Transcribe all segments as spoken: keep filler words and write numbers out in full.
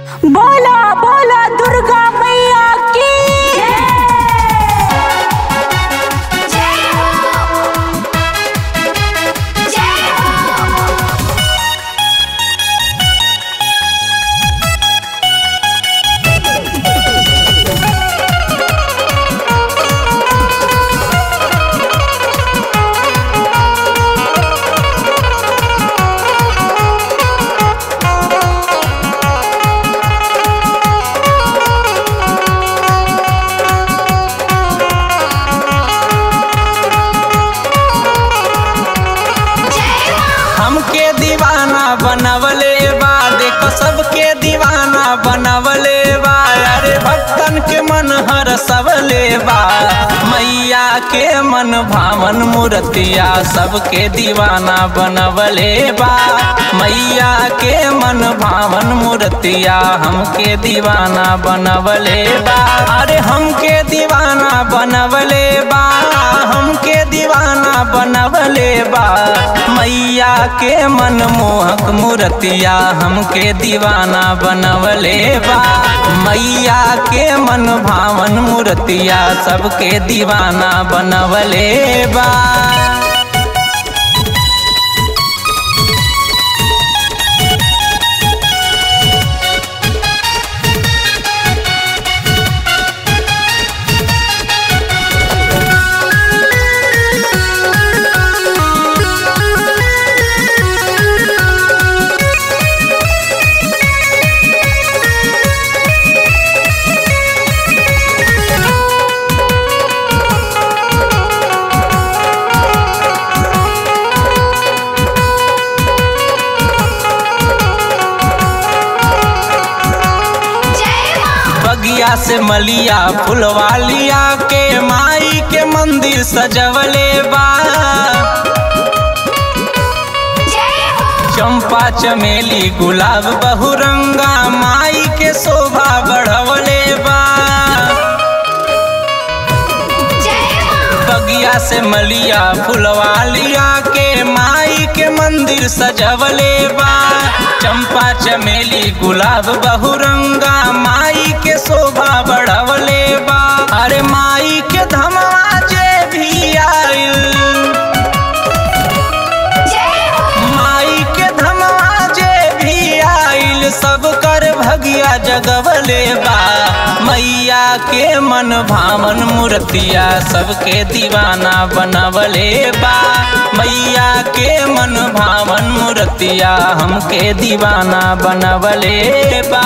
बोलो बोलो दुर्गा मैया की जय। जय हो, जय सबके दीवाना बनवले बा, अरे भक्तन के मन हर सबले बा, मैया के मन भावन मूर्तिया सबके दीवाना बनवले बा, मैया के मन भावन मूर्तिया हमके दीवाना बनवले बा, अरे हमके दीवाना बनवले बा, हमके दीवाना बनवले बा, मैया के मन मोहक मूर्तिया हमके दीवाना बनवले बा, मैया के मन भावन मूर्तिया सबके दीवाना बनवले बा। बगिया से मलिया फुलवालिया के माई के मंदिर सजवले बा, चंपा चमेली गुलाब बहुरंगा माई के शोभा बढ़वले बा, बगिया से मलिया फुलवालिया के माई के मंदिर सजवले बा, चंपा चमेली गुलाब बहुरंगा माई के शोभा बढ़वले बा, अरे माई के धमवा जे भी आइल, माई के धमवा जे भी आइल सब कर भगिया जगवले बा, मैया के मन भावन मूर्तिया सबके दीवाना बनवले बा, मैया के मन भावन मूर्तिया हमके दीवाना बनवले बा।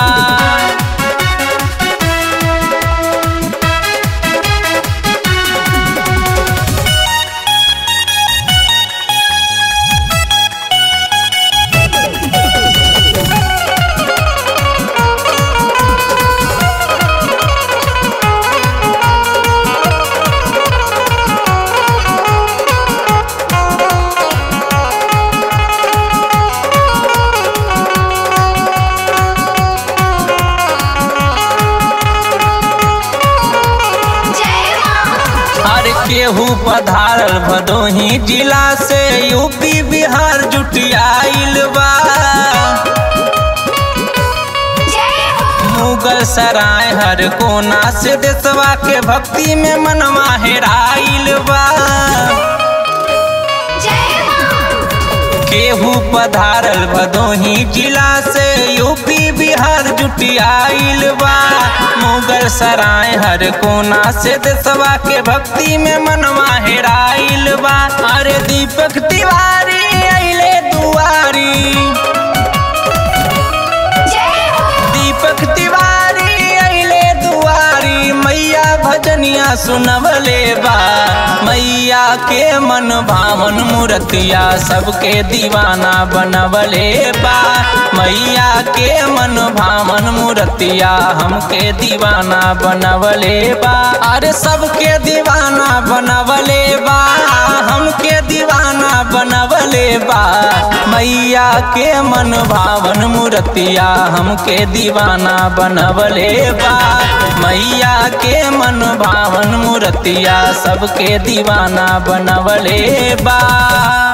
केहू पधारल भदोही जिला से यूपी बिहार जुटियाइल बा, मुगल सराय हर कोना से देशवा के भक्ति में मनवा हेराइल बा, केहू पधारल भदोही जिला से यूपी बिहार जुटियाइल बा, मुगल सराय हर कोना से देशवा के भक्ति में मनवा हेराइल बा, अरे दीपक तिवारी अइले दुआरी, दीपक तिवारी अइले दुआरी, मैया भजनिया सुनवले बा, मैया के मन भावन मूर्तिया सबके दीवाना बनवले बा, मैया के मन भावन मूर्तिया हमके दीवाना बनवले बा, अरे सबके दीवाना बनवले बा, हमके दीवाना बनवले बा, मैया के मन भावन मूर्तिया हमके दीवाना बनवले बा, मैया के मन भावन मूर्तिया सबके दीवाना बनवले बा।